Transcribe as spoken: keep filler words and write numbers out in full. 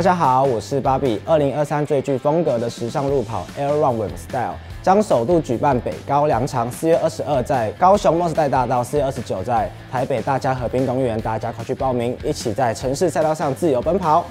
大家好，我是芭比。二零二三最具风格的时尚路跑 ELLE Run with Style 将首度举办北高两场， 四月二十二在高雄梦时代大道， 四月二十九在台北大家河滨公园，大家快去报名，一起在城市赛道上自由奔跑。